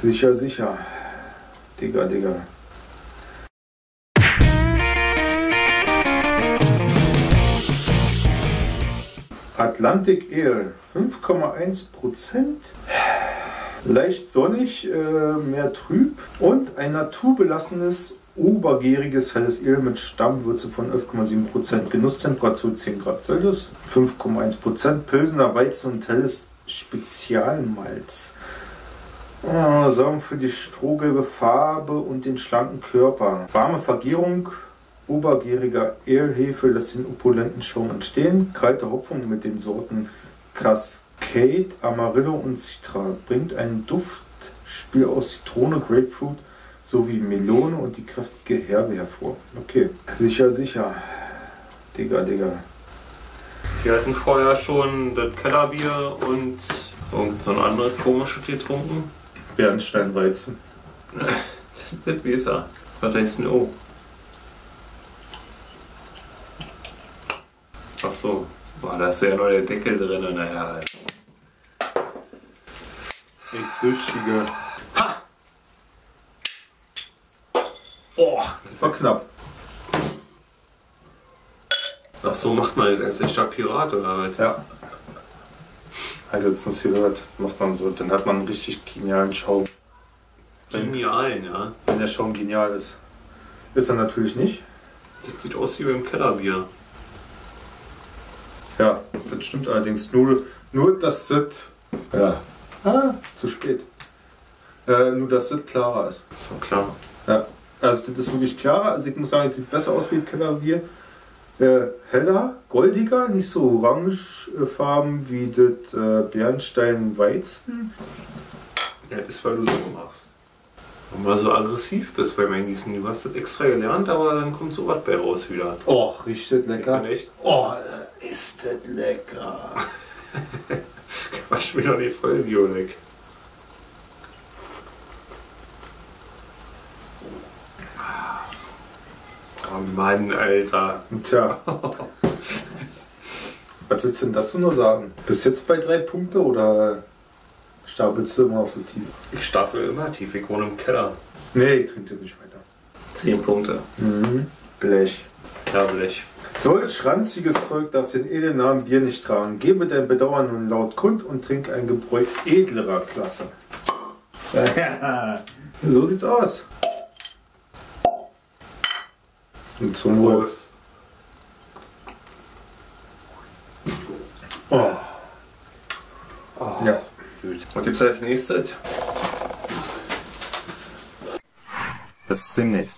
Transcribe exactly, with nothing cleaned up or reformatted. Sicher, sicher. Digga, Digga. Atlantik-Ale, fünf Komma eins Prozent. Leicht sonnig, mehr trüb und ein naturbelassenes, obergäriges helles Ale mit Stammwürze von elf Komma sieben Prozent. Genusstemperatur zehn Grad Celsius, fünf Komma eins Prozent. Pilsener Weizen und helles Spezialmalz. Oh, sorgen für die strohgelbe Farbe und den schlanken Körper. Warme Vergärung obergäriger Ale-Hefe lässt den opulenten Schaum entstehen. Kalte Hopfung mit den Sorten Cascade, Amarillo und Citra bringt ein Duftspiel aus Zitrone, Grapefruit sowie Melone und die kräftige Herbe hervor. Okay, sicher, sicher. Digga, Digga. Wir hatten vorher schon das Kellerbier und irgend so ein anderes komisches getrunken. Bernsteinweizen. Das weiß er. Was heißt denn O? Ach so, boah, da ist ja noch der Deckel drin, naja. Halt. Ich Süchtige. Ha! Oh, das war knapp. Ach so, macht man jetzt als echter Pirat oder was? Ja. Hat letztens gehört, macht man so, dann hat man einen richtig genialen Schaum. Genialen, ja. Wenn der Schaum genial ist. Ist er natürlich nicht. Das sieht aus wie beim Kellerbier. Ja, das stimmt allerdings. Nur, nur dass das. Ja. Ah, zu spät. Äh, nur dass das klarer ist. Ist doch klar. Ja. Also, das ist wirklich klarer. Also, ich muss sagen, es sieht besser aus wie ein Kellerbier. Äh, heller, goldiger, nicht so orangefarben äh, wie das äh, Bernsteinweizen. Ja, das ist, weil du so machst. Und weil du so aggressiv bist beim Eingießen. Du hast das extra gelernt, aber dann kommt so was bei raus wieder. Oh, riecht das lecker. Echt? Oh, ist das lecker. Wasch mir doch nicht voll, Bionik. Oh Mann, Alter. Tja. Was willst du denn dazu noch sagen? Bist du jetzt bei drei Punkte oder stapelst du immer auf so tief? Ich stapel immer tief, ich wohne im Keller. Nee, ich trinke nicht weiter. Zehn Punkte. Mhm. Blech. Ja, Blech. Solch schranziges Zeug darf den edlen Namen Bier nicht tragen. Gebe dein Bedauern nun laut kund und trink ein Gebräu edlerer Klasse. So sieht's aus. Und zum Wohl. Oh. Oh. Ja. Gut. Was gibt's als nächstes? Bis demnächst.